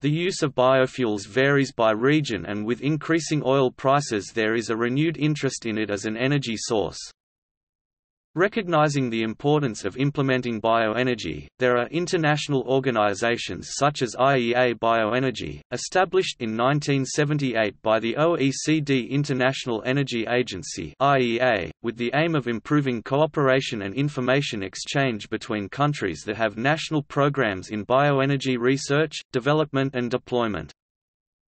The use of biofuels varies by region, and with increasing oil prices there is a renewed interest in it as an energy source. Recognizing the importance of implementing bioenergy, there are international organizations such as IEA Bioenergy, established in 1978 by the OECD International Energy Agency (IEA), with the aim of improving cooperation and information exchange between countries that have national programs in bioenergy research, development and deployment.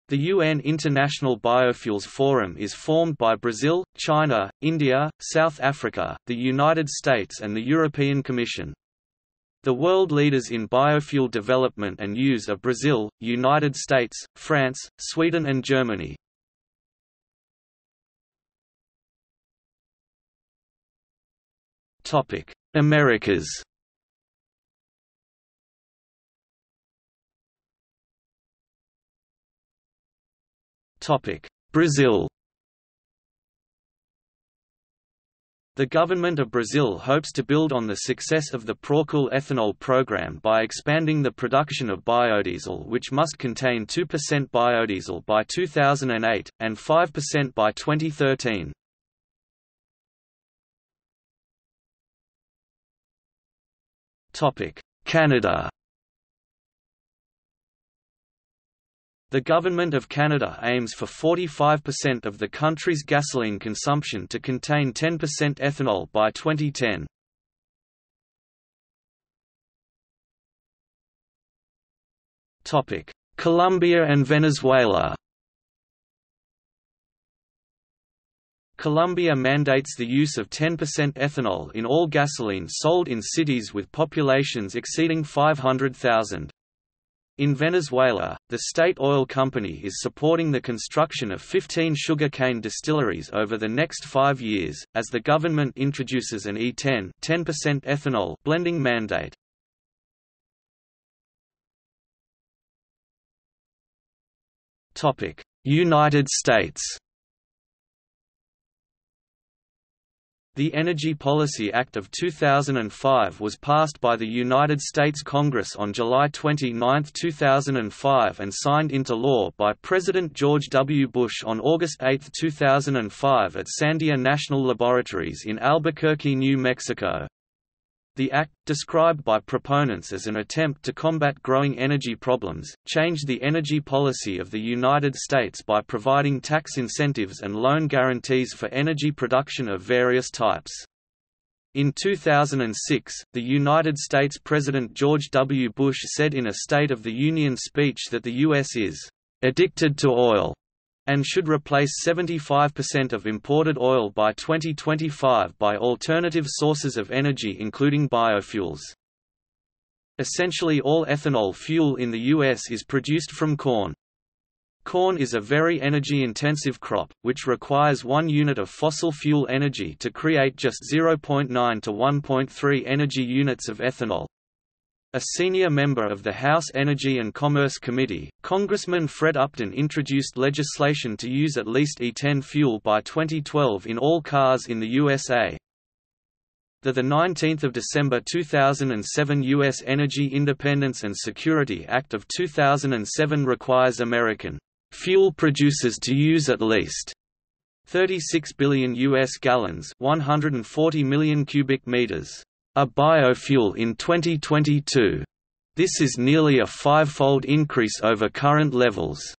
The UN International Biofuels Forum is formed by Brazil, China, India, South Africa, the United States and the European Commission. The world leaders in biofuel development and use are Brazil, United States, France, Sweden and Germany. Americas. Brazil. The government of Brazil hopes to build on the success of the Proálcool ethanol program by expanding the production of biodiesel, which must contain 2% biodiesel by 2008, and 5% by 2013. Canada. The Government of Canada aims for 45% of the country's gasoline consumption to contain 10% ethanol by 2010. Colombia and Venezuela. Colombia mandates the use of 10% ethanol in all gasoline sold in cities with populations exceeding 500,000. In Venezuela, the state oil company is supporting the construction of 15 sugar cane distilleries over the next 5 years, as the government introduces an E10 10% ethanol blending mandate. United States. The Energy Policy Act of 2005 was passed by the United States Congress on July 29, 2005 and signed into law by President George W. Bush on August 8, 2005 at Sandia National Laboratories in Albuquerque, New Mexico. The Act, described by proponents as an attempt to combat growing energy problems, changed the energy policy of the United States by providing tax incentives and loan guarantees for energy production of various types. In 2006, the United States President George W. Bush said in a State of the Union speech that the U.S. is "addicted to oil" and should replace 75% of imported oil by 2025 by alternative sources of energy including biofuels. Essentially all ethanol fuel in the U.S. is produced from corn. Corn is a very energy-intensive crop, which requires 1 unit of fossil fuel energy to create just 0.9 to 1.3 energy units of ethanol. A senior member of the House Energy and Commerce Committee, Congressman Fred Upton introduced legislation to use at least E10 fuel by 2012 in all cars in the USA. The 19th of December 2007 U.S. Energy Independence and Security Act of 2007 requires American fuel producers to use at least 36 billion U.S. gallons, 140 million cubic meters. A biofuel in 2022. This is nearly a 5-fold increase over current levels.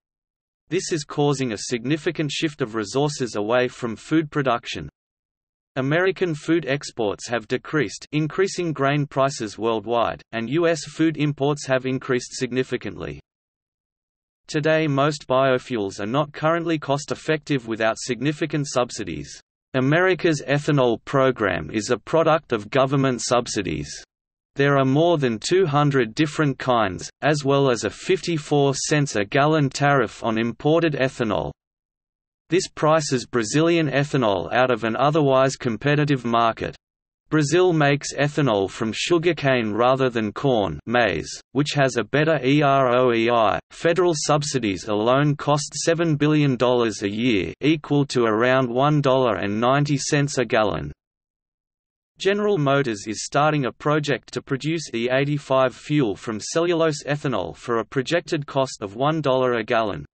This is causing a significant shift of resources away from food production. American food exports have decreased, increasing grain prices worldwide, and U.S. food imports have increased significantly. Today most biofuels are not currently cost-effective without significant subsidies. America's ethanol program is a product of government subsidies. There are more than 200 different kinds, as well as a 54 cents a gallon tariff on imported ethanol. This prices Brazilian ethanol out of an otherwise competitive market. Brazil makes ethanol from sugarcane rather than corn, maize, which has a better EROEI. Federal subsidies alone cost $7 billion a year, equal to around $1.90 a gallon. General Motors is starting a project to produce E85 fuel from cellulose ethanol for a projected cost of $1 a gallon.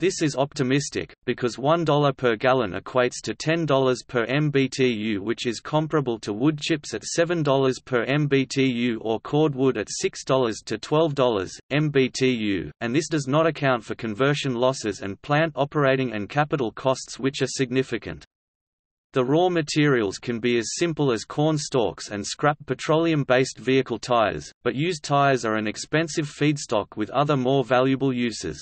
This is optimistic, because $1 per gallon equates to $10 per MBTU, which is comparable to wood chips at $7 per MBTU or cordwood at $6 to $12 MBTU, and this does not account for conversion losses and plant operating and capital costs, which are significant. The raw materials can be as simple as corn stalks and scrap petroleum-based vehicle tires, but used tires are an expensive feedstock with other more valuable uses.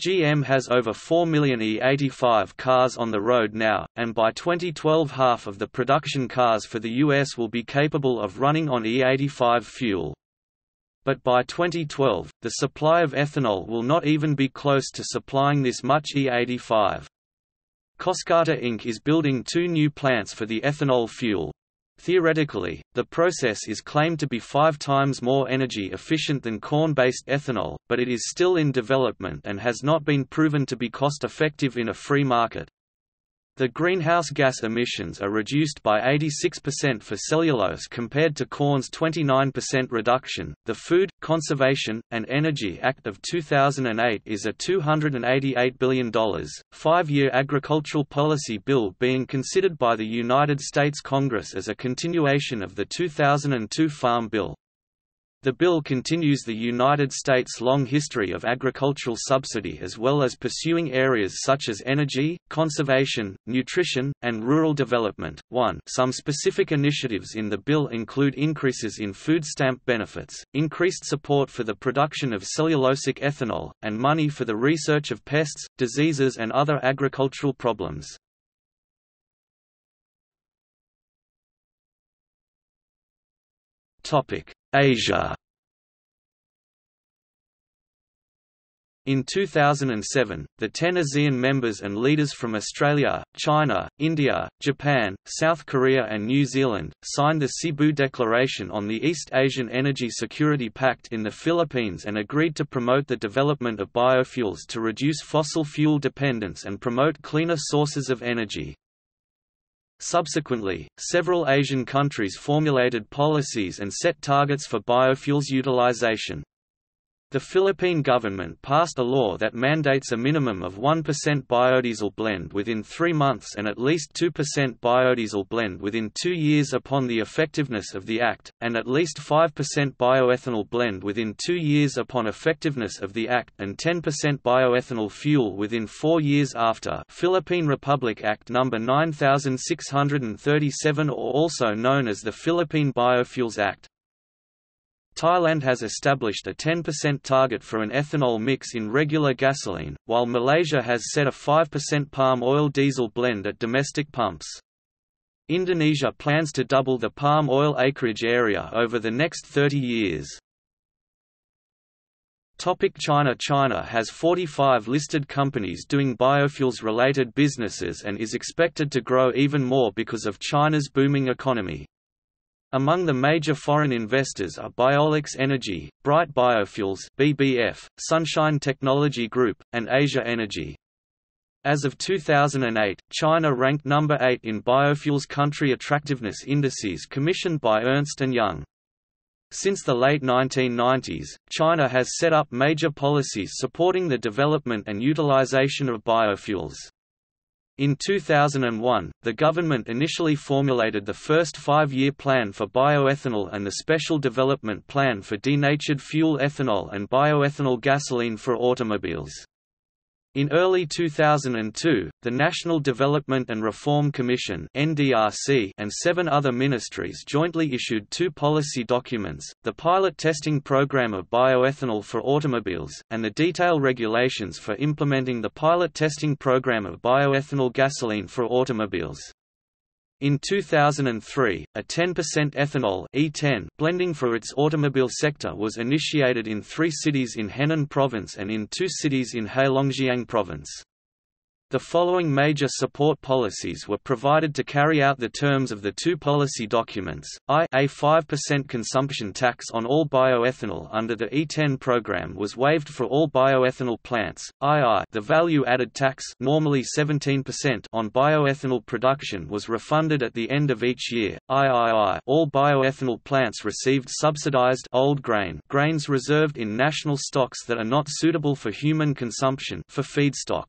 GM has over 4 million E85 cars on the road now, and by 2012 half of the production cars for the US will be capable of running on E85 fuel. But by 2012, the supply of ethanol will not even be close to supplying this much E85. Coscata Inc. is building two new plants for the ethanol fuel. Theoretically, the process is claimed to be 5 times more energy efficient than corn-based ethanol, but it is still in development and has not been proven to be cost-effective in a free market. The greenhouse gas emissions are reduced by 86% for cellulose compared to corn's 29% reduction. The Food, Conservation, and Energy Act of 2008 is a $288 billion, 5-year agricultural policy bill being considered by the United States Congress as a continuation of the 2002 Farm Bill. The bill continues the United States' long history of agricultural subsidy as well as pursuing areas such as energy, conservation, nutrition, and rural development. 1. Some specific initiatives in the bill include increases in food stamp benefits, increased support for the production of cellulosic ethanol, and money for the research of pests, diseases and other agricultural problems. Asia. In 2007, the 10 ASEAN members and leaders from Australia, China, India, Japan, South Korea and New Zealand, signed the Cebu Declaration on the East Asian Energy Security Pact in the Philippines and agreed to promote the development of biofuels to reduce fossil fuel dependence and promote cleaner sources of energy. Subsequently, several Asian countries formulated policies and set targets for biofuels utilization. The Philippine government passed a law that mandates a minimum of 1% biodiesel blend within 3 months and at least 2% biodiesel blend within 2 years upon the effectiveness of the Act, and at least 5% bioethanol blend within 2 years upon effectiveness of the Act, and 10% bioethanol fuel within 4 years after. Philippine Republic Act No. 9637, or also known as the Philippine Biofuels Act. Thailand has established a 10% target for an ethanol mix in regular gasoline, while Malaysia has set a 5% palm oil diesel blend at domestic pumps. Indonesia plans to double the palm oil acreage area over the next 30 years. China has 45 listed companies doing biofuels-related businesses and is expected to grow even more because of China's booming economy. Among the major foreign investors are Biolex Energy, Bright Biofuels (BBF), Sunshine Technology Group, and Asia Energy. As of 2008, China ranked number 8 in biofuels country attractiveness indices commissioned by Ernst & Young. Since the late 1990s, China has set up major policies supporting the development and utilization of biofuels. In 2001, the government initially formulated the first 5-year plan for bioethanol and the special development plan for denatured fuel ethanol and bioethanol gasoline for automobiles. In early 2002, the National Development and Reform Commission (NDRC) and 7 other ministries jointly issued 2 policy documents, the Pilot Testing Program of Bioethanol for Automobiles, and the Detailed Regulations for Implementing the Pilot Testing Program of Bioethanol Gasoline for Automobiles. In 2003, a 10% ethanol E10 blending for its automobile sector was initiated in 3 cities in Henan Province and in 2 cities in Heilongjiang Province. The following major support policies were provided to carry out the terms of the two policy documents. I, a 5% consumption tax on all bioethanol under the E10 program was waived for all bioethanol plants. II, the value-added tax, normally 17%, on bioethanol production was refunded at the end of each year. III, all bioethanol plants received subsidized old grains reserved in national stocks that are not suitable for human consumption for feedstock.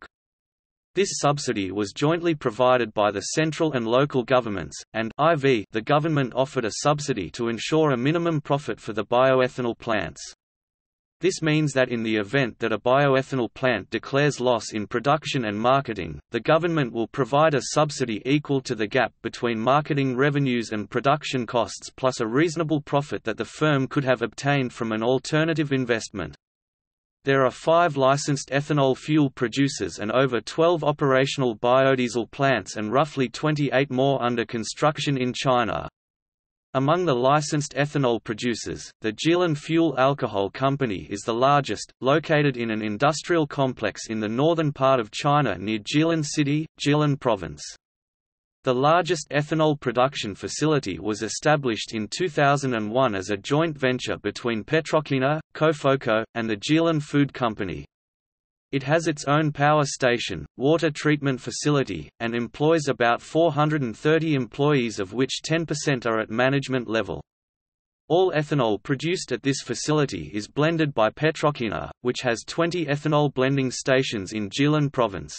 This subsidy was jointly provided by the central and local governments, and IV, the government offered a subsidy to ensure a minimum profit for the bioethanol plants. This means that in the event that a bioethanol plant declares loss in production and marketing, the government will provide a subsidy equal to the gap between marketing revenues and production costs plus a reasonable profit that the firm could have obtained from an alternative investment. There are 5 licensed ethanol fuel producers and over 12 operational biodiesel plants and roughly 28 more under construction in China. Among the licensed ethanol producers, the Jilin Fuel Alcohol Company is the largest, located in an industrial complex in the northern part of China near Jilin City, Jilin Province. The largest ethanol production facility was established in 2001 as a joint venture between Petrochina, Cofoco, and the Jilin Food Company. It has its own power station, water treatment facility, and employs about 430 employees, of which 10% are at management level. All ethanol produced at this facility is blended by Petrochina, which has 20 ethanol blending stations in Jilin Province.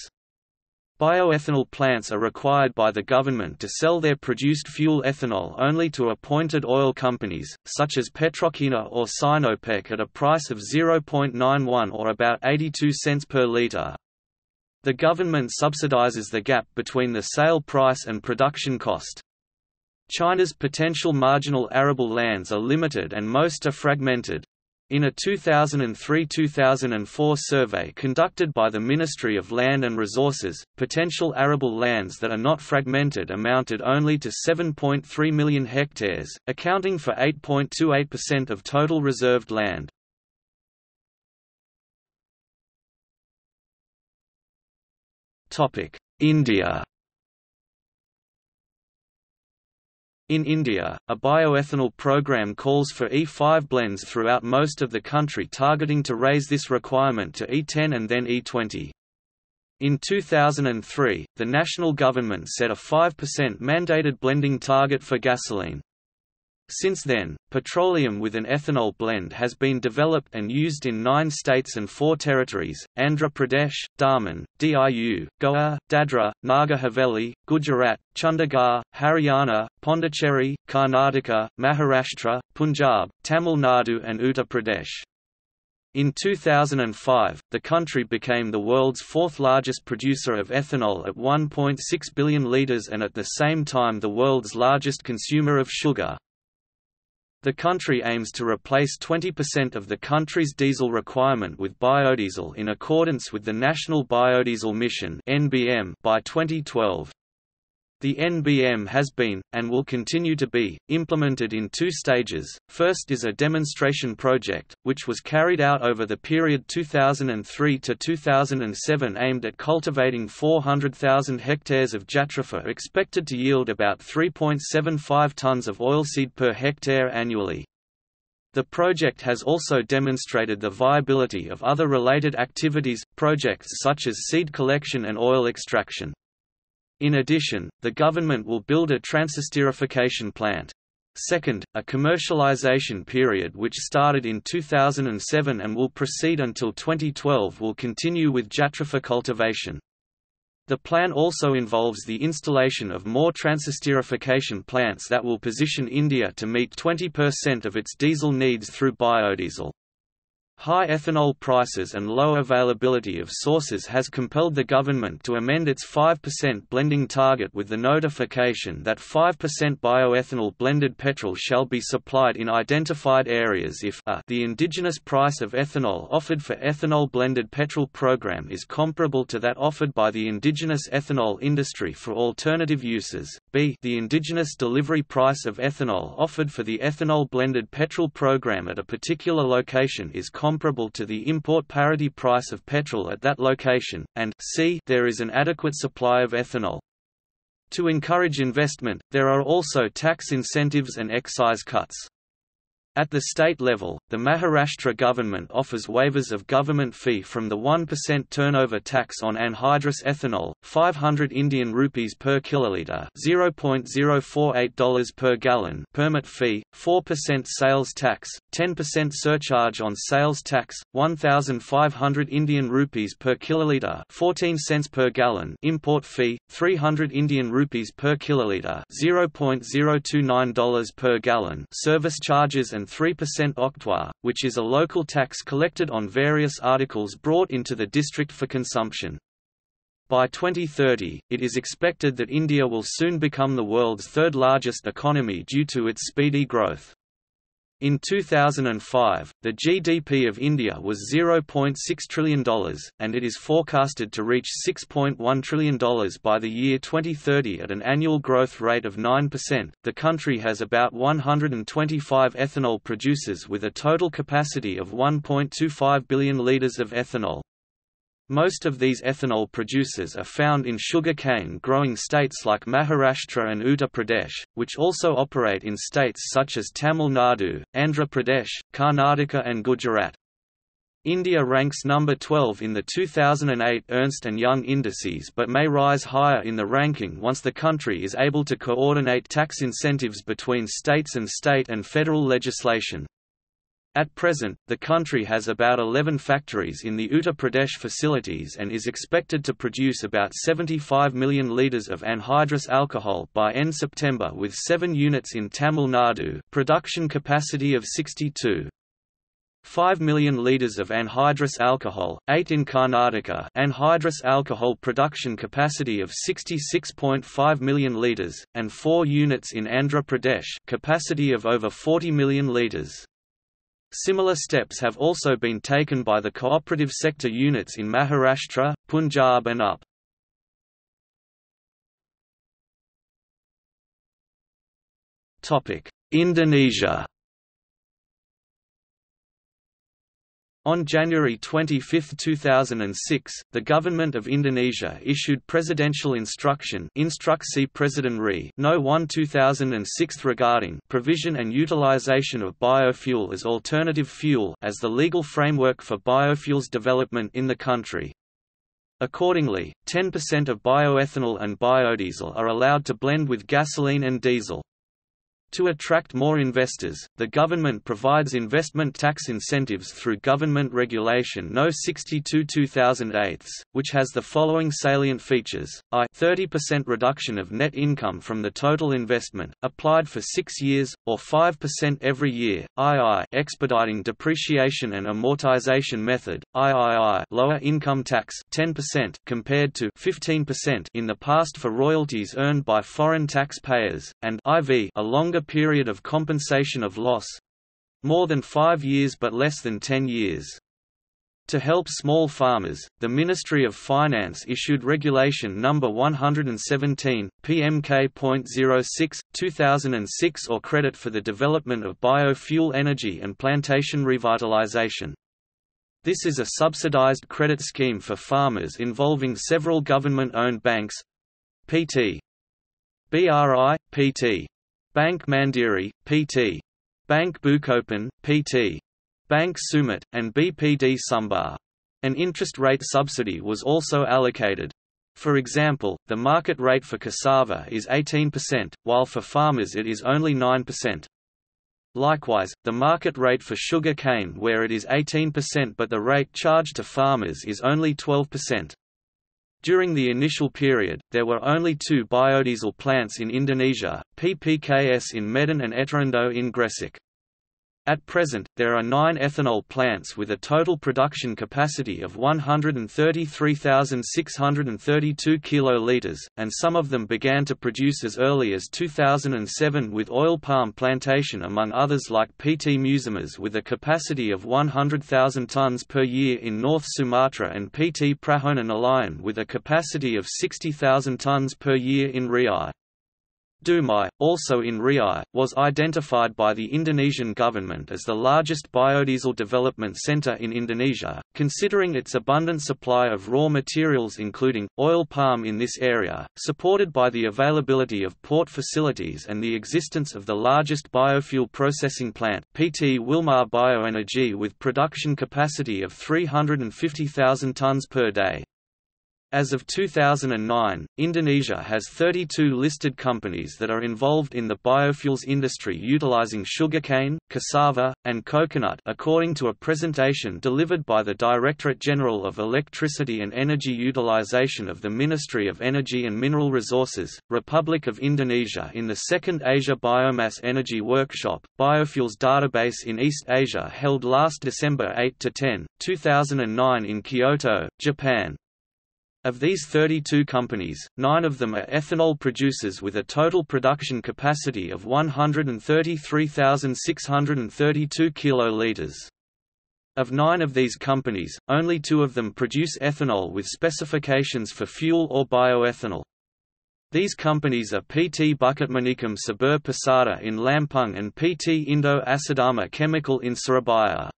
Bioethanol plants are required by the government to sell their produced fuel ethanol only to appointed oil companies, such as Petrochina or Sinopec, at a price of 0.91 or about 82 cents per litre. The government subsidizes the gap between the sale price and production cost. China's potential marginal arable lands are limited and most are fragmented. In a 2003–2004 survey conducted by the Ministry of Land and Resources, potential arable lands that are not fragmented amounted only to 7.3 million hectares, accounting for 8.28% of total reserved land. India. In India, a bioethanol program calls for E5 blends throughout most of the country, targeting to raise this requirement to E10 and then E20. In 2003, the national government set a 5% mandated blending target for gasoline. Since then, petroleum with an ethanol blend has been developed and used in 9 states and 4 territories: Andhra Pradesh, Daman, Diu, Goa, Dadra, Nagar Haveli, Gujarat, Chandigarh, Haryana, Pondicherry, Karnataka, Maharashtra, Punjab, Tamil Nadu and Uttar Pradesh. In 2005, the country became the world's 4th largest producer of ethanol at 1.6 billion litres and at the same time the world's largest consumer of sugar. The country aims to replace 20% of the country's diesel requirement with biodiesel in accordance with the National Biodiesel Mission (NBM) by 2012. The NBM has been, and will continue to be, implemented in 2 stages. First is a demonstration project, which was carried out over the period 2003 to 2007, aimed at cultivating 400,000 hectares of Jatropha, expected to yield about 3.75 tons of oilseed per hectare annually. The project has also demonstrated the viability of other related activities, projects such as seed collection and oil extraction. In addition, the government will build a transesterification plant. Second, a commercialization period which started in 2007 and will proceed until 2012 will continue with Jatropha cultivation. The plan also involves the installation of more transesterification plants that will position India to meet 20% of its diesel needs through biodiesel. High ethanol prices and low availability of sources has compelled the government to amend its 5% blending target with the notification that 5% bioethanol blended petrol shall be supplied in identified areas if a) the indigenous price of ethanol offered for ethanol blended petrol program is comparable to that offered by the indigenous ethanol industry for alternative uses, B. The indigenous delivery price of ethanol offered for the ethanol-blended petrol program at a particular location is comparable to the import parity price of petrol at that location, and C. There is an adequate supply of ethanol. To encourage investment, there are also tax incentives and excise cuts. At the state level, the Maharashtra government offers waivers of government fee from the 1% turnover tax on anhydrous ethanol, 500 Indian rupees per kiloliter, $0.048 per gallon, permit fee, 4% sales tax, 10% surcharge on sales tax, 1,500 Indian rupees per kiloliter, 14 cents per gallon, import fee, 300 Indian rupees per kiloliter, $0.029 per gallon, service charges and 3% octroi, which is a local tax collected on various articles brought into the district for consumption. By 2030, it is expected that India will soon become the world's third largest economy due to its speedy growth. In 2005, the GDP of India was $0.6 trillion, and it is forecasted to reach $6.1 trillion by the year 2030 at an annual growth rate of 9%. The country has about 125 ethanol producers with a total capacity of 1.25 billion litres of ethanol. Most of these ethanol producers are found in sugarcane growing states like Maharashtra and Uttar Pradesh, which also operate in states such as Tamil Nadu, Andhra Pradesh, Karnataka and Gujarat. India ranks number 12 in the 2008 Ernst & Young indices but may rise higher in the ranking once the country is able to coordinate tax incentives between states and state and federal legislation. At present, the country has about 11 factories in the Uttar Pradesh facilities and is expected to produce about 75 million litres of anhydrous alcohol by end September with 7 units in Tamil Nadu, production capacity of 62.5 million litres of anhydrous alcohol, 8 in Karnataka, anhydrous alcohol production capacity of 66.5 million litres, and 4 units in Andhra Pradesh, capacity of over 40 million litres. Similar steps have also been taken by the cooperative sector units in Maharashtra, Punjab and UP. Indonesia. On January 25, 2006, the Government of Indonesia issued Presidential Instruction Instruksi Presiden Ri No. 1/2006 regarding provision and utilization of biofuel as alternative fuel as the legal framework for biofuels development in the country. Accordingly, 10% of bioethanol and biodiesel are allowed to blend with gasoline and diesel. To attract more investors, the government provides investment tax incentives through Government Regulation No. 62/2008, which has the following salient features: I. 30% reduction of net income from the total investment, applied for 6 years, or 5% every year, II. Expediting depreciation and amortization method, III. Lower income tax 10% compared to 15% in the past for royalties earned by foreign taxpayers, and IV. A longer period of compensation of loss more than 5 years but less than 10 years. To help small farmers, the Ministry of Finance issued Regulation No. 117, PMK.06, 2006 or Credit for the Development of Biofuel Energy and Plantation Revitalization. This is a subsidized credit scheme for farmers involving several government-owned banks P.T. BRI, P.T. Bank Mandiri, P.T. Bank Bukopin, P.T. Bank Sumit, and BPD Sumbar. An interest rate subsidy was also allocated. For example, the market rate for cassava is 18%, while for farmers it is only 9%. Likewise, the market rate for sugar cane where it is 18% but the rate charged to farmers is only 12%. During the initial period, there were only 2 biodiesel plants in Indonesia, PPKS in Medan and Eterondo in Gresik. At present, there are 9 ethanol plants with a total production capacity of 133,632 kiloliters, and some of them began to produce as early as 2007 with oil palm plantation among others like P.T. Muzimus with a capacity of 100,000 tonnes per year in North Sumatra and P.T. Prahonan Alayan with a capacity of 60,000 tonnes per year in Riau. Dumai, also in Riau, was identified by the Indonesian government as the largest biodiesel development center in Indonesia, considering its abundant supply of raw materials including, oil palm in this area, supported by the availability of port facilities and the existence of the largest biofuel processing plant, P.T. Wilmar Bioenergy, with production capacity of 350,000 tons per day. As of 2009, Indonesia has 32 listed companies that are involved in the biofuels industry utilizing sugarcane, cassava, and coconut, according to a presentation delivered by the Directorate General of Electricity and Energy Utilization of the Ministry of Energy and Mineral Resources, Republic of Indonesia, in the second Asia Biomass Energy Workshop, Biofuels Database in East Asia, held last December 8–10, 2009 in Kyoto, Japan. Of these 32 companies, 9 of them are ethanol producers with a total production capacity of 133,632 kiloliters. Of 9 of these companies, only 2 of them produce ethanol with specifications for fuel or bioethanol. These companies are PT Bukit Manikam Sabur Pasada in Lampung and PT Indo Asadama Chemical in Surabaya.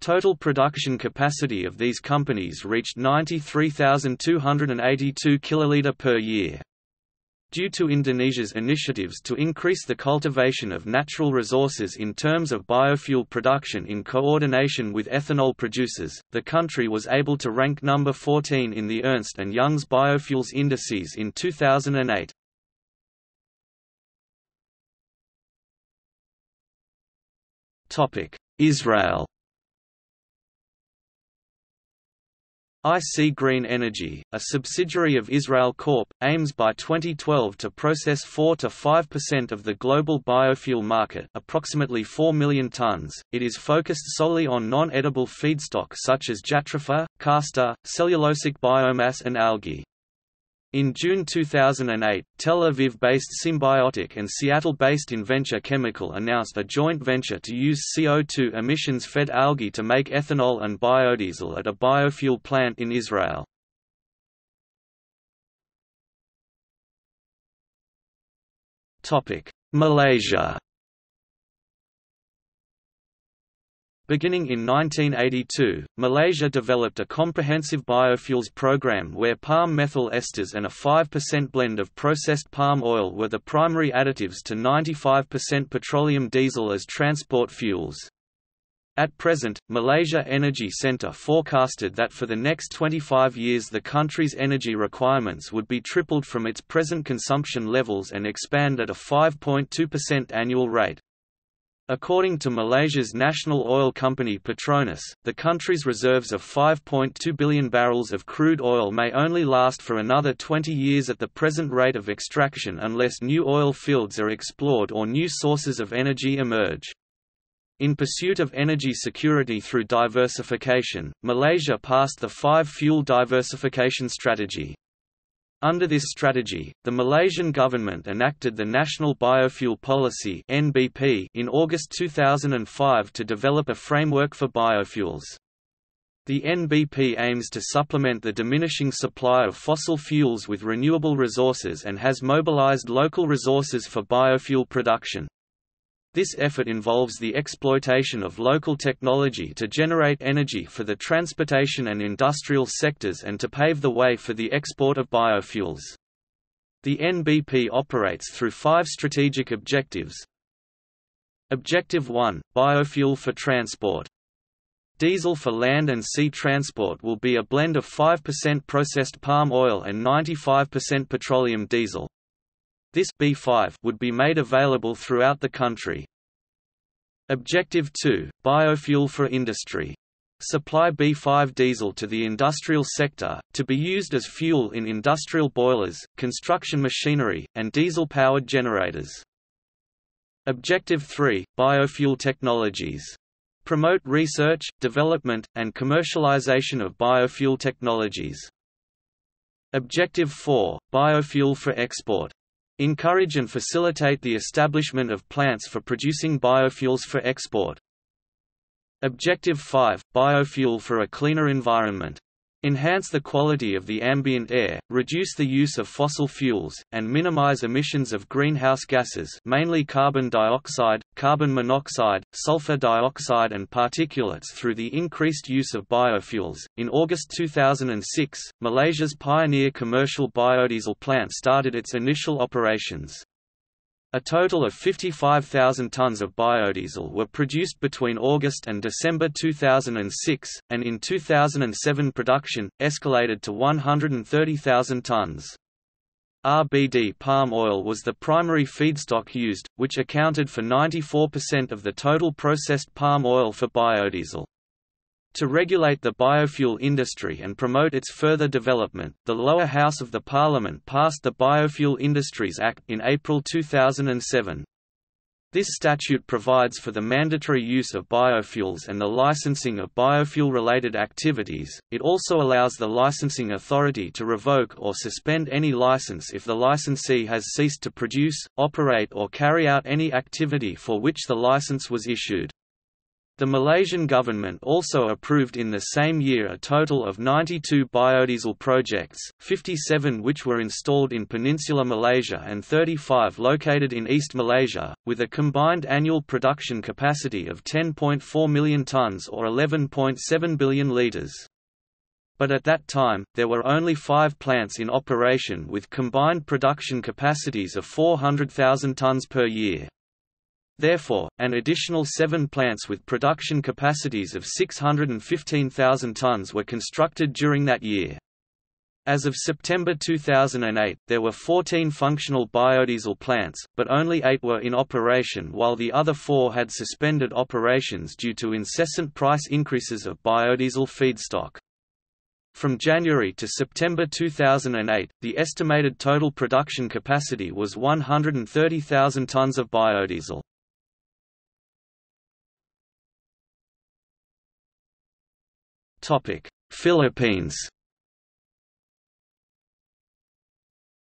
Total production capacity of these companies reached 93,282 kiloliter per year. Due to Indonesia's initiatives to increase the cultivation of natural resources in terms of biofuel production in coordination with ethanol producers, the country was able to rank number 14 in the Ernst & Young's biofuels indices in 2008. Israel. IC Green Energy, a subsidiary of Israel Corp, aims by 2012 to process 4–5% of the global biofuel market, approximately 4 million tons. It is focused solely on non-edible feedstock such as Jatropha, castor, cellulosic biomass and algae. In June 2008, Tel Aviv-based Symbiotic and Seattle-based Inventure Chemical announced a joint venture to use CO2 emissions-fed algae to make ethanol and biodiesel at a biofuel plant in Israel. Malaysia. Beginning in 1982, Malaysia developed a comprehensive biofuels program where palm methyl esters and a 5% blend of processed palm oil were the primary additives to 95% petroleum diesel as transport fuels. At present, Malaysia Energy Centre forecasted that for the next 25 years the country's energy requirements would be tripled from its present consumption levels and expand at a 5.2% annual rate. According to Malaysia's national oil company Petronas, the country's reserves of 5.2 billion barrels of crude oil may only last for another 20 years at the present rate of extraction unless new oil fields are explored or new sources of energy emerge. In pursuit of energy security through diversification, Malaysia passed the 5-Fuel Diversification Strategy. Under this strategy, the Malaysian government enacted the National Biofuel Policy (NBP) in August 2005 to develop a framework for biofuels. The NBP aims to supplement the diminishing supply of fossil fuels with renewable resources and has mobilized local resources for biofuel production. This effort involves the exploitation of local technology to generate energy for the transportation and industrial sectors and to pave the way for the export of biofuels. The NBP operates through 5 strategic objectives. Objective 1 – Biofuel for transport. Diesel for land and sea transport will be a blend of 5% processed palm oil and 95% petroleum diesel. This B5 would be made available throughout the country. Objective 2 – Biofuel for industry. Supply B5 diesel to the industrial sector, to be used as fuel in industrial boilers, construction machinery, and diesel-powered generators. Objective 3 – Biofuel technologies. Promote research, development, and commercialization of biofuel technologies. Objective 4 – Biofuel for export. Encourage and facilitate the establishment of plants for producing biofuels for export. Objective 5 – Biofuel for a cleaner environment. enhance the quality of the ambient air, reduce the use of fossil fuels, and minimize emissions of greenhouse gases, mainly carbon dioxide, carbon monoxide, sulfur dioxide, and particulates through the increased use of biofuels. In August 2006, Malaysia's pioneer commercial biodiesel plant started its initial operations. A total of 55,000 tons of biodiesel were produced between August and December 2006, and in 2007 production escalated to 130,000 tons. RBD palm oil was the primary feedstock used, which accounted for 94% of the total processed palm oil for biodiesel. To regulate the biofuel industry and promote its further development, the lower house of the parliament passed the Biofuel Industries Act in April 2007. This statute provides for the mandatory use of biofuels and the licensing of biofuel-related activities. It also allows the licensing authority to revoke or suspend any license if the licensee has ceased to produce, operate, or carry out any activity for which the license was issued. The Malaysian government also approved in the same year a total of 92 biodiesel projects, 57 which were installed in Peninsular Malaysia and 35 located in East Malaysia, with a combined annual production capacity of 10.4 million tonnes or 11.7 billion litres. But at that time, there were only 5 plants in operation with combined production capacities of 400,000 tonnes per year. Therefore, an additional 7 plants with production capacities of 615,000 tons were constructed during that year. As of September 2008, there were 14 functional biodiesel plants, but only 8 were in operation while the other 4 had suspended operations due to incessant price increases of biodiesel feedstock. From January to September 2008, the estimated total production capacity was 130,000 tons of biodiesel. Philippines.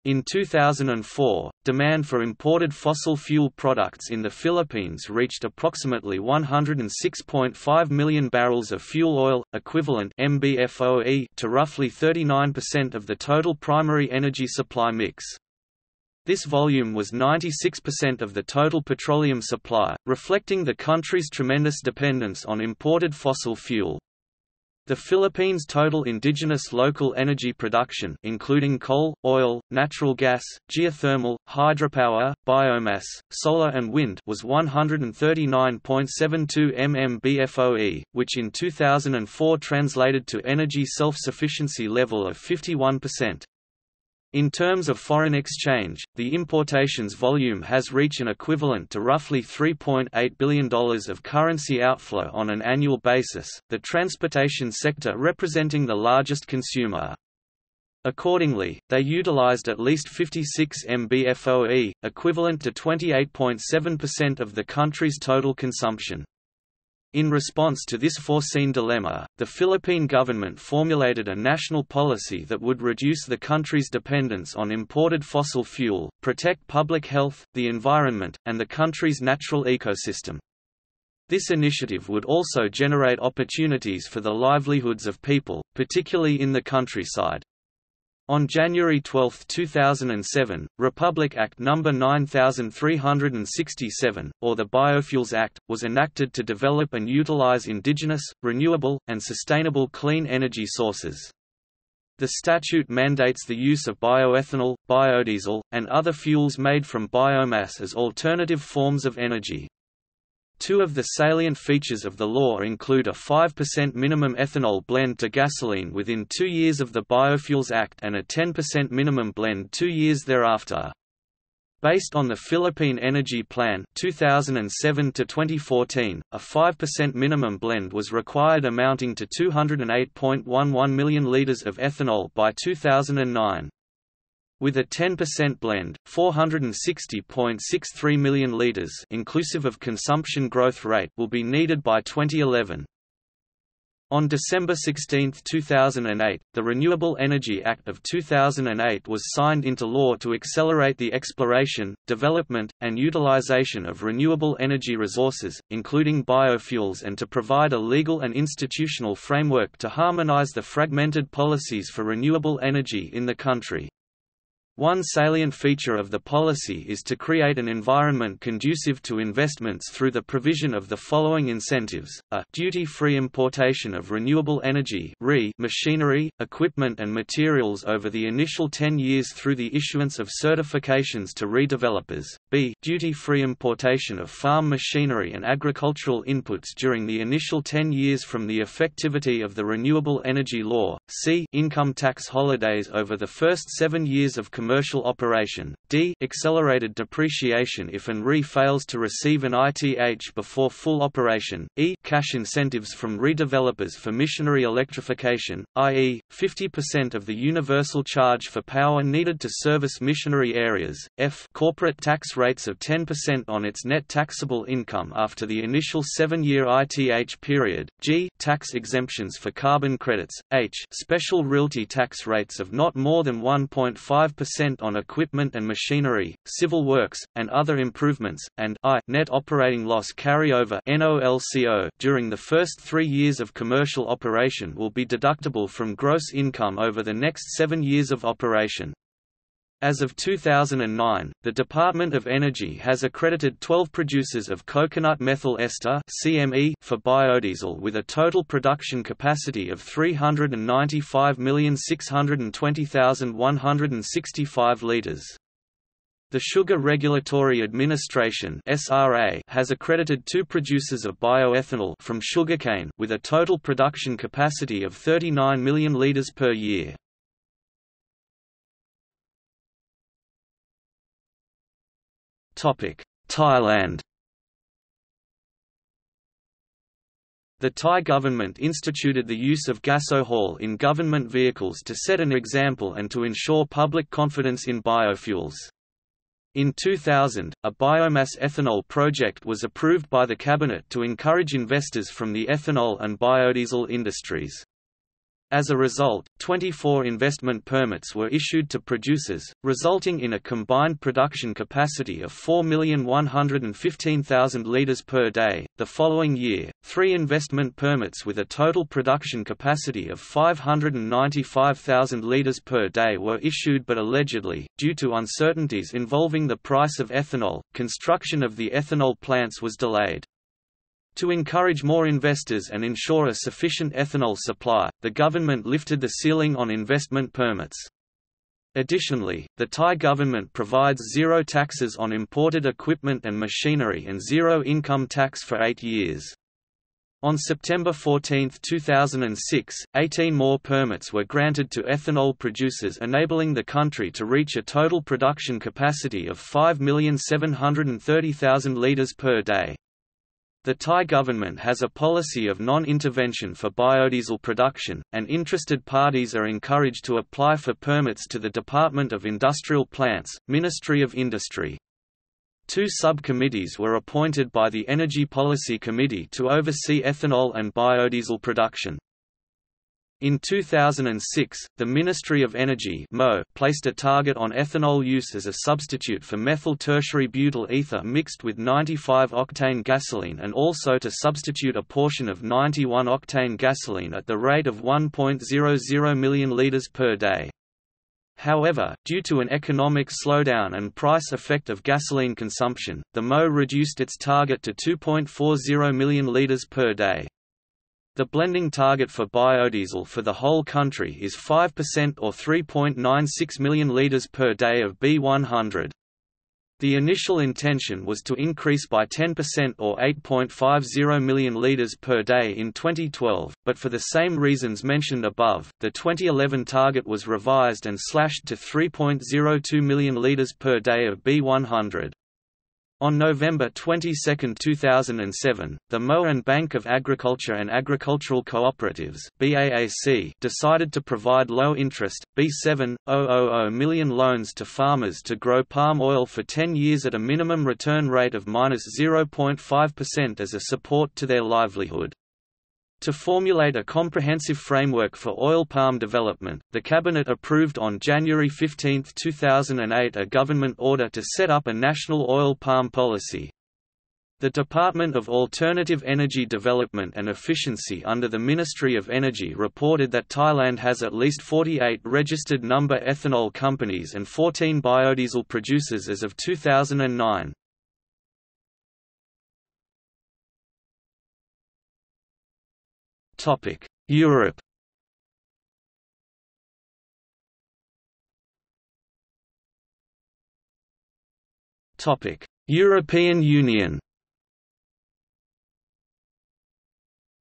In 2004, demand for imported fossil fuel products in the Philippines reached approximately 106.5 million barrels of fuel oil, equivalent MBFOE, to roughly 39% of the total primary energy supply mix. This volume was 96% of the total petroleum supply, reflecting the country's tremendous dependence on imported fossil fuel. The Philippines' total indigenous local energy production, including coal, oil, natural gas, geothermal, hydropower, biomass, solar and wind, was 139.72 mmBFOE, which in 2004 translated to energy self-sufficiency level of 51%. In terms of foreign exchange, the importations volume has reached an equivalent to roughly $3.8 billion of currency outflow on an annual basis, the transportation sector representing the largest consumer. Accordingly, they utilized at least 56 MBFOE, equivalent to 28.7% of the country's total consumption. In response to this foreseen dilemma, the Philippine government formulated a national policy that would reduce the country's dependence on imported fossil fuel, protect public health, the environment, and the country's natural ecosystem. This initiative would also generate opportunities for the livelihoods of people, particularly in the countryside. On January 12, 2007, Republic Act No. 9337, or the Biofuels Act, was enacted to develop and utilize indigenous, renewable, and sustainable clean energy sources. The statute mandates the use of bioethanol, biodiesel, and other fuels made from biomass as alternative forms of energy. 2 of the salient features of the law include a 5% minimum ethanol blend to gasoline within 2 years of the Biofuels Act and a 10% minimum blend 2 years thereafter. Based on the Philippine Energy Plan 2007–2014, a 5% minimum blend was required amounting to 208.11 million litres of ethanol by 2009. With a 10% blend, 460.63 million litres inclusive of consumption growth rate will be needed by 2011. On December 16, 2008, the Renewable Energy Act of 2008 was signed into law to accelerate the exploration, development, and utilization of renewable energy resources, including biofuels, and to provide a legal and institutional framework to harmonize the fragmented policies for renewable energy in the country. One salient feature of the policy is to create an environment conducive to investments through the provision of the following incentives: a duty-free importation of renewable energy machinery, equipment and materials over the initial 10 years through the issuance of certifications to redevelopers; b duty-free importation of farm machinery and agricultural inputs during the initial 10 years from the effectivity of the renewable energy law; c income tax holidays over the first 7 years of commercial operation; d accelerated depreciation if an RE fails to receive an ITH before full operation; e cash incentives from redevelopers for missionary electrification, i.e., 50% of the universal charge for power needed to service missionary areas; f corporate tax rates of 10% on its net taxable income after the initial 7-year ITH period; g tax exemptions for carbon credits; h special realty tax rates of not more than 1.5% on equipment and machinery, civil works, and other improvements, and I net operating loss carryover (NOLCO) during the first 3 years of commercial operation will be deductible from gross income over the next 7 years of operation. As of 2009, the Department of Energy has accredited 12 producers of coconut methyl ester (CME) for biodiesel with a total production capacity of 395,620,165 liters. The Sugar Regulatory Administration (SRA) has accredited 2 producers of bioethanol from sugarcane with a total production capacity of 39 million liters per year. Thailand. The Thai government instituted the use of gasohol in government vehicles to set an example and to ensure public confidence in biofuels. In 2000, a biomass ethanol project was approved by the cabinet to encourage investors from the ethanol and biodiesel industries. As a result, 24 investment permits were issued to producers, resulting in a combined production capacity of 4,115,000 liters per day. The following year, 3 investment permits with a total production capacity of 595,000 liters per day were issued, but allegedly, due to uncertainties involving the price of ethanol, construction of the ethanol plants was delayed. To encourage more investors and ensure a sufficient ethanol supply, the government lifted the ceiling on investment permits. Additionally, the Thai government provides zero taxes on imported equipment and machinery and zero income tax for 8 years. On September 14, 2006, 18 more permits were granted to ethanol producers, enabling the country to reach a total production capacity of 5,730,000 liters per day. The Thai government has a policy of non-intervention for biodiesel production, and interested parties are encouraged to apply for permits to the Department of Industrial Plants, Ministry of Industry. 2 subcommittees were appointed by the Energy Policy Committee to oversee ethanol and biodiesel production. In 2006, the Ministry of Energy placed a target on ethanol use as a substitute for methyl tertiary butyl ether mixed with 95-octane gasoline, and also to substitute a portion of 91-octane gasoline at the rate of 1.00 million litres per day. However, due to an economic slowdown and price effect of gasoline consumption, the MO reduced its target to 2.40 million litres per day. The blending target for biodiesel for the whole country is 5% or 3.96 million litres per day of B100. The initial intention was to increase by 10% or 8.50 million litres per day in 2012, but for the same reasons mentioned above, the 2011 target was revised and slashed to 3.02 million litres per day of B100. On November 22, 2007, the MO and Bank of Agriculture and Agricultural Cooperatives (BAAC) decided to provide low-interest, B7,000 million loans to farmers to grow palm oil for 10 years at a minimum return rate of -0.5% as a support to their livelihood. To formulate a comprehensive framework for oil palm development, the Cabinet approved on January 15, 2008 a government order to set up a national oil palm policy. The Department of Alternative Energy Development and Efficiency under the Ministry of Energy reported that Thailand has at least 48 registered number ethanol companies and 14 biodiesel producers as of 2009. Europe. European Union.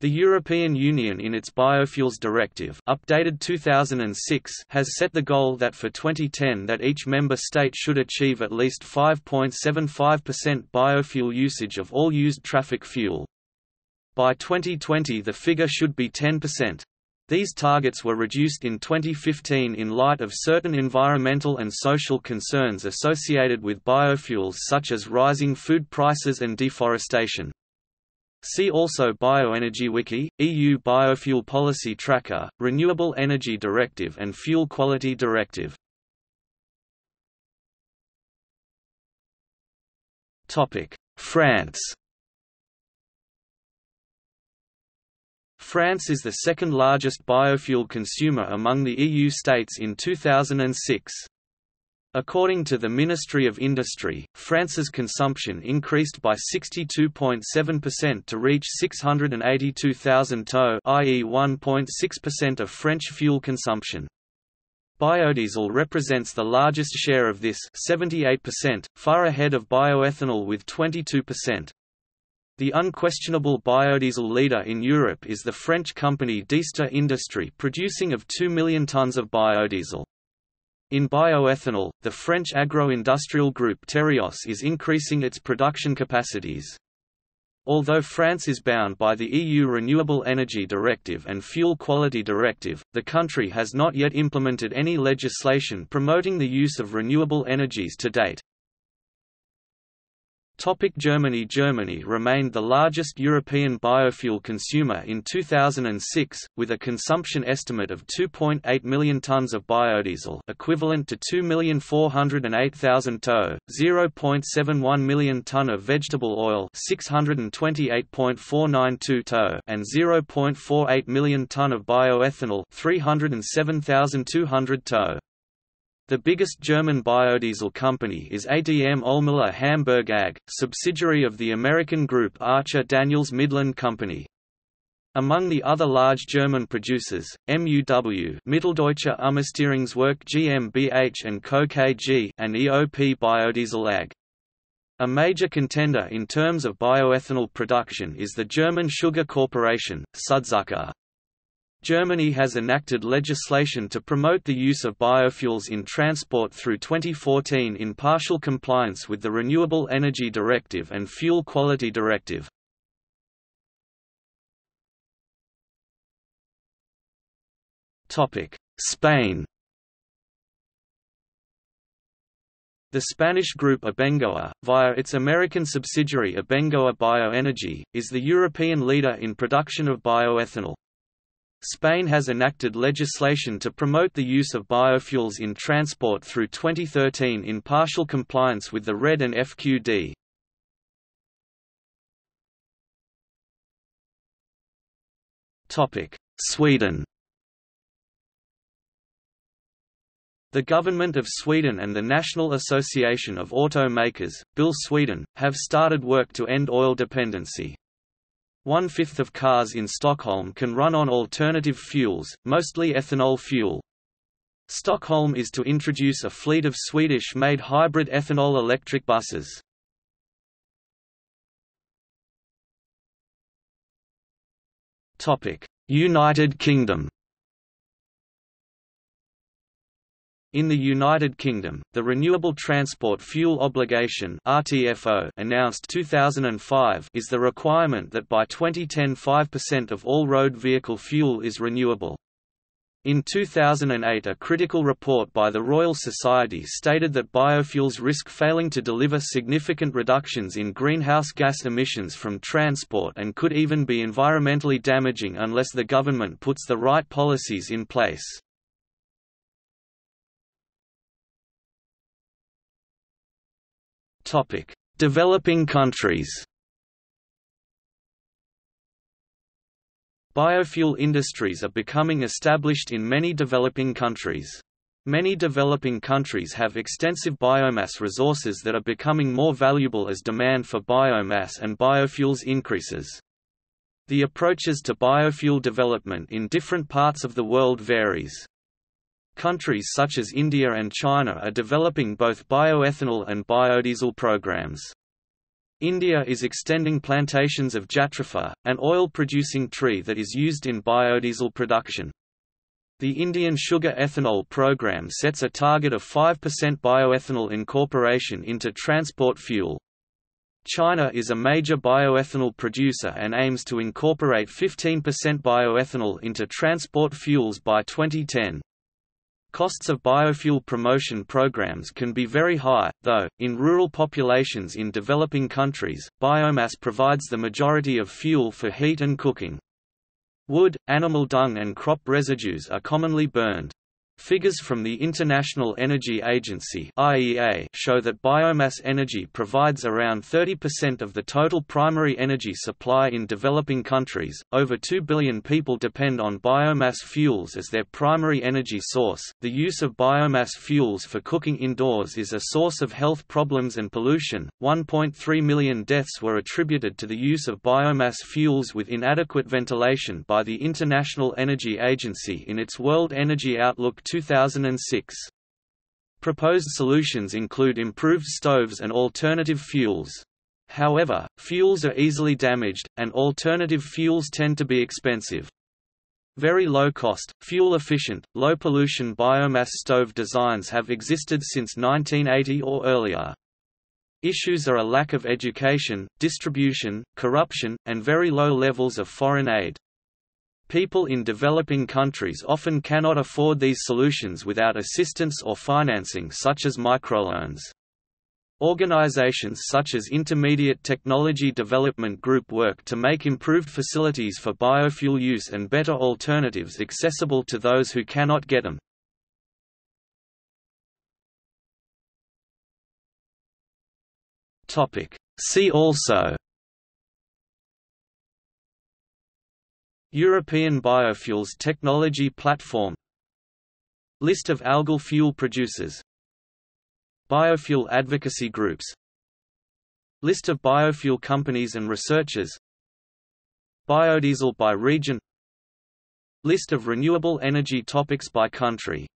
The European Union in its Biofuels Directive, updated 2006, has set the goal that for 2010 that each member state should achieve at least 5.75% biofuel usage of all used traffic fuel. By 2020 the figure should be 10%. These targets were reduced in 2015 in light of certain environmental and social concerns associated with biofuels such as rising food prices and deforestation. See also Bioenergy Wiki, EU Biofuel Policy Tracker, Renewable Energy Directive and Fuel Quality Directive. France. France is the second largest biofuel consumer among the EU states in 2006. According to the Ministry of Industry, France's consumption increased by 62.7% to reach 682,000 tonnes, i.e. 1.6% of French fuel consumption. Biodiesel represents the largest share of this, 78%, far ahead of bioethanol with 22%. The unquestionable biodiesel leader in Europe is the French company Dista Industrie, producing of 2 million tonnes of biodiesel. In bioethanol, the French agro-industrial group Tereos is increasing its production capacities. Although France is bound by the EU Renewable Energy Directive and Fuel Quality Directive, the country has not yet implemented any legislation promoting the use of renewable energies to date. Germany. Germany remained the largest European biofuel consumer in 2006, with a consumption estimate of 2.8 million tonnes of biodiesel equivalent to 2,408,000 tonnes, 0.71 million tonne of vegetable oil 628.492 tonnes, and 0.48 million tonne of bioethanol 307,200 tonnes. The biggest German biodiesel company is ADM Ohlmüller Hamburg AG, subsidiary of the American group Archer Daniels Midland Company. Among the other large German producers, MUW Mitteldeutsche Umestierungswerk GmbH & Co. KG and EOP Biodiesel AG. A major contender in terms of bioethanol production is the German Sugar Corporation, Südzucker. Germany has enacted legislation to promote the use of biofuels in transport through 2014 in partial compliance with the Renewable Energy Directive and Fuel Quality Directive. Spain. The Spanish group Abengoa, via its American subsidiary Abengoa Bioenergy, is the European leader in production of bioethanol. Spain has enacted legislation to promote the use of biofuels in transport through 2013 in partial compliance with the RED and FQD. Sweden. The Government of Sweden and the National Association of Automakers, Bil Sweden, have started work to end oil dependency. 1/5 of cars in Stockholm can run on alternative fuels, mostly ethanol fuel. Stockholm is to introduce a fleet of Swedish-made hybrid ethanol electric buses. United Kingdom. In the United Kingdom, the Renewable Transport Fuel Obligation (RTFO) announced 2005 is the requirement that by 2010 5% of all road vehicle fuel is renewable. In 2008, a critical report by the Royal Society stated that biofuels risk failing to deliver significant reductions in greenhouse gas emissions from transport and could even be environmentally damaging unless the government puts the right policies in place. Topic: Developing countries. Biofuel industries are becoming established in many developing countries. Many developing countries have extensive biomass resources that are becoming more valuable as demand for biomass and biofuels increases. The approaches to biofuel development in different parts of the world varies. Countries such as India and China are developing both bioethanol and biodiesel programs. India is extending plantations of Jatropha, an oil-producing tree that is used in biodiesel production. The Indian sugar ethanol program sets a target of 5% bioethanol incorporation into transport fuel. China is a major bioethanol producer and aims to incorporate 15% bioethanol into transport fuels by 2010. Costs of biofuel promotion programs can be very high, though, in rural populations in developing countries, biomass provides the majority of fuel for heat and cooking. Wood, animal dung and crop residues are commonly burned. Figures from the International Energy Agency (IEA) show that biomass energy provides around 30% of the total primary energy supply in developing countries. Over 2 billion people depend on biomass fuels as their primary energy source. The use of biomass fuels for cooking indoors is a source of health problems and pollution. 1.3 million deaths were attributed to the use of biomass fuels with inadequate ventilation by the International Energy Agency in its World Energy Outlook 2006. Proposed solutions include improved stoves and alternative fuels. However, fuels are easily damaged, and alternative fuels tend to be expensive. Very low-cost, fuel-efficient, low-pollution biomass stove designs have existed since 1980 or earlier. Issues are a lack of education, distribution, corruption, and very low levels of foreign aid. People in developing countries often cannot afford these solutions without assistance or financing such as microloans. Organizations such as Intermediate Technology Development Group work to make improved facilities for biofuel use and better alternatives accessible to those who cannot get them. See also: European biofuels technology platform, list of algal fuel producers, biofuel advocacy groups, list of biofuel companies and researchers, biodiesel by region, list of renewable energy topics by country.